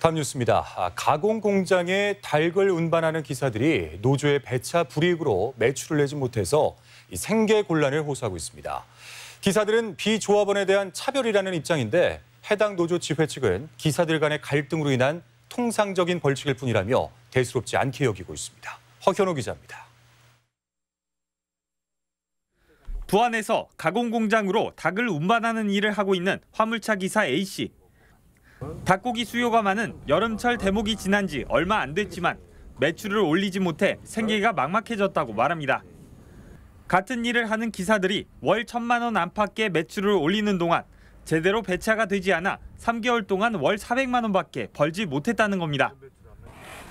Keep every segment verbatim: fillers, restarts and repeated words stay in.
다음 뉴스입니다. 가공공장에 닭을 운반하는 기사들이 노조의 배차 불이익으로 매출을 내지 못해서 생계 곤란을 호소하고 있습니다. 기사들은 비조합원에 대한 차별이라는 입장인데 해당 노조 지회 측은 기사들 간의 갈등으로 인한 통상적인 벌칙일 뿐이라며 대수롭지 않게 여기고 있습니다. 허현호 기자입니다. 부안에서 가공공장으로 닭을 운반하는 일을 하고 있는 화물차 기사 A씨. 닭고기 수요가 많은 여름철 대목이 지난 지 얼마 안 됐지만 매출을 올리지 못해 생계가 막막해졌다고 말합니다. 같은 일을 하는 기사들이 월 천만 원 안팎의 매출을 올리는 동안 제대로 배차가 되지 않아 삼 개월 동안 월 사백만 원밖에 벌지 못했다는 겁니다.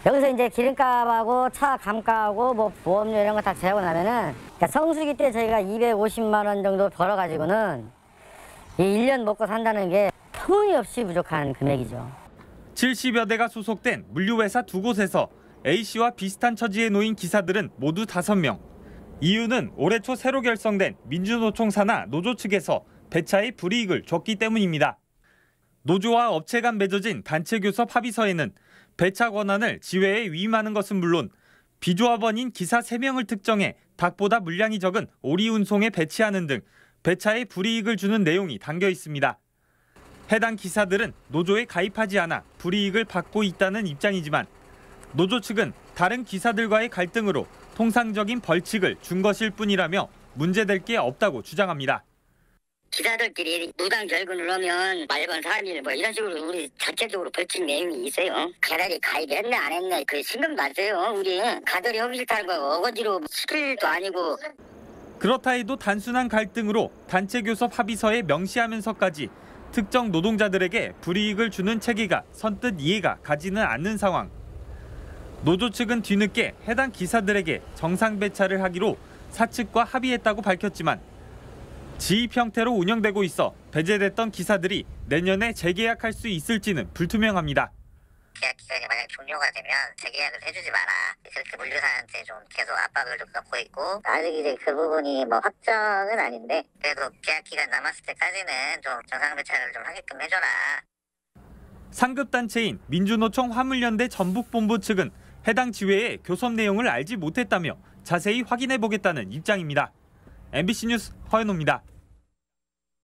여기서 이제 기름값하고 차 감가하고 뭐 보험료 이런 거 다 제하고 나면은 성수기 때 저희가 이백오십만 원 정도 벌어가지고는 일 년 먹고 산다는 게 터무니없이 부족한 금액이죠. 칠십여 대가 소속된 물류회사 두 곳에서 A씨와 비슷한 처지에 놓인 기사들은 모두 다섯 명. 이유는 올해 초 새로 결성된 민주노총 산하 노조 측에서 배차의 불이익을 줬기 때문입니다. 노조와 업체 간 맺어진 단체교섭 합의서에는 배차 권한을 지회에 위임하는 것은 물론 비조합원인 기사 세 명을 특정해 닭보다 물량이 적은 오리 운송에 배치하는 등 배차에 불이익을 주는 내용이 담겨 있습니다. 해당 기사들은 노조에 가입하지 않아 불이익을 받고 있다는 입장이지만 노조 측은 다른 기사들과의 갈등으로 통상적인 벌칙을 준 것일 뿐이라며 문제될 게 없다고 주장합니다. 기사들끼리 무당 절근을 하면 말반 사람이 뭐 이런 식으로 우리 자체적으로 벌칙 내용이 있어요. 가들이 가입했네 안 했네 그 신경도 안 써요. 우리 가들이 허위 싫다는 거 어거지로 시킬도 아니고. 그렇다 해도 단순한 갈등으로 단체교섭 합의서에 명시하면서까지 특정 노동자들에게 불이익을 주는 체계가 선뜻 이해가 가지는 않는 상황. 노조 측은 뒤늦게 해당 기사들에게 정상 배차를 하기로 사측과 합의했다고 밝혔지만 지입 형태로 운영되고 있어 배제됐던 기사들이 내년에 재계약할 수 있을지는 불투명합니다. 계약 기간이 만약 종료가 되면 재계약을 해주지 마라. 이렇게 물류사한테 좀 계속 압박을 좀 넣고 있고 아직 이제 그 부분이 뭐 확정은 아닌데 그래도 계약 기간 남았을 때까지는 좀 정상 배차를 좀 하게끔 해줘라. 상급 단체인 민주노총 화물연대 전북본부 측은 해당 지회의 교섭 내용을 알지 못했다며 자세히 확인해 보겠다는 입장입니다. 엠비씨 뉴스 허현호입니다.